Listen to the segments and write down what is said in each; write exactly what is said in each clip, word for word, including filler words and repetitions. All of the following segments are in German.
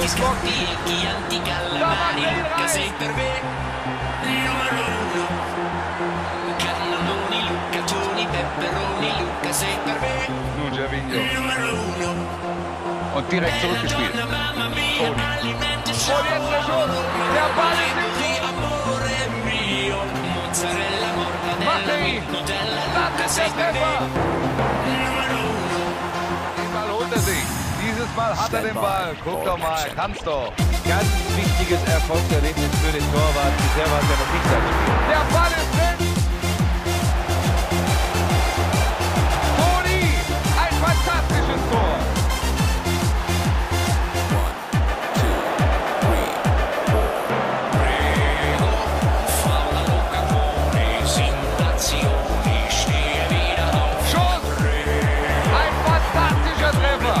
Gli scotti e gli anticallamari, sei per me, numero uno. Cannoni, Luca Toni, Pepperoni, Luca sei per me, numero uno. Und direkt zurückgespielt. Toni. Oriente Sol, e a Bali di amore mio. Mozzarella, mortadella, Nutella, Latte sei per me, numero uno. Mal holt er sich. Dieses Mal hat er den Ball. Guck doch mal, er kann's doch. Ganz wichtiges Erfolgserlebnis für den Torwart. Bisher war es ja noch nicht sein Spiel. Der Ball ist drin. Toni, ein fantastisches Tor. One, two, three, four. Schuss. Ein fantastischer Treffer.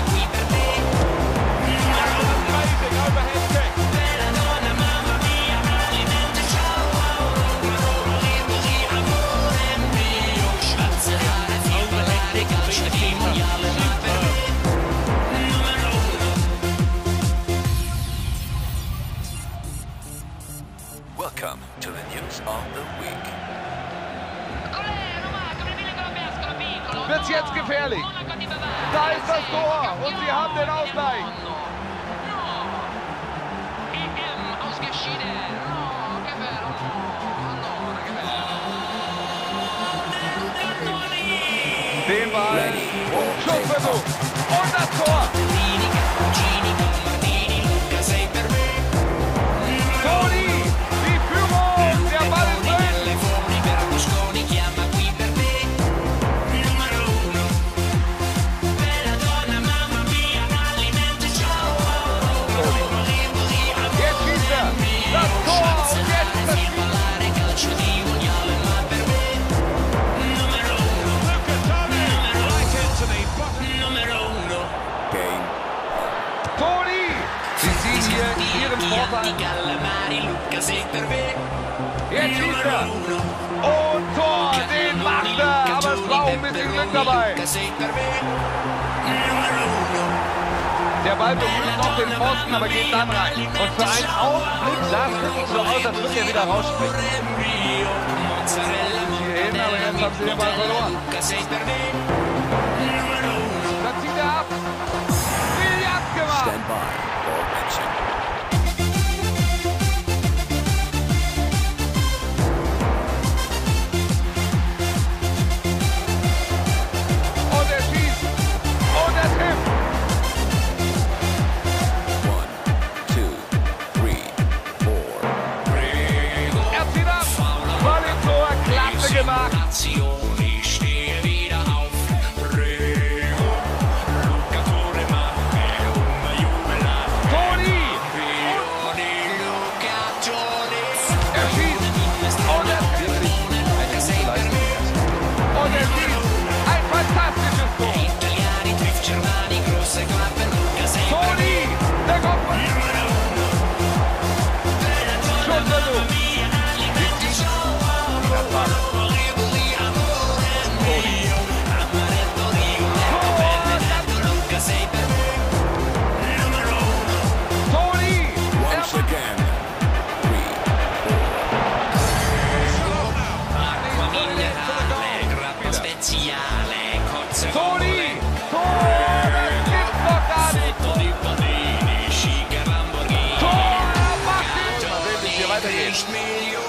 Welcome to the news of the week. Wird's jetzt gefährlich. Da ist das Tor und sie haben den Ausgleich. Den Ball. Schussversuch. Und das Tor. Di Gallamari, Luca sei per me, jetzt schießt er und Tor, den macht er, aber es war auch ein bisschen Glück dabei. Der Ball berührt noch den Pfosten, aber geht dann rein und für einen Augenblick sah es wirklich so aus, als würde er wieder rausspringen. Hier hin, aber jetzt haben sie den Ball verloren. Dann zieht er ab, Williams gemacht. Luca Toni macht, Roma jubelt. nicht Millionen.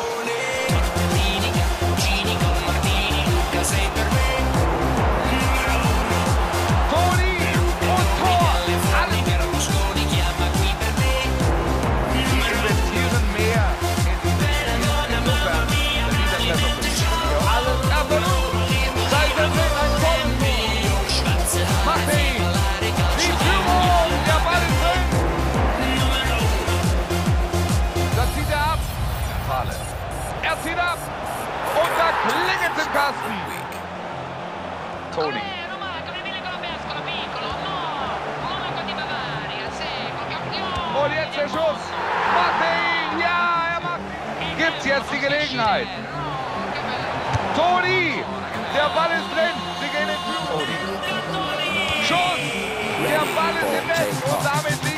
Martini, Cappuccini con Martini, Luca sei per me numero uno. Toni un Tor alle Berlusconi, chiama qui per me numero uno. Veragona, mamma mia, Bravamente Show. Alles absolut, sei per me ein Tor. Schwarze Haare, Ballare, Calcio, die Führung, der Ball ist drin. Numero uno. Das zieht er ab. Fahle. Er zieht ab und da klingelt im Kasten. Toni. Und jetzt der Schuss. Macht er ihn. Ja, er macht ihn. Gibt's jetzt die Gelegenheit. Toni. Der Ball ist drin. Sie gehen in Führung. Schuss. Der Ball ist im Netz. Und damit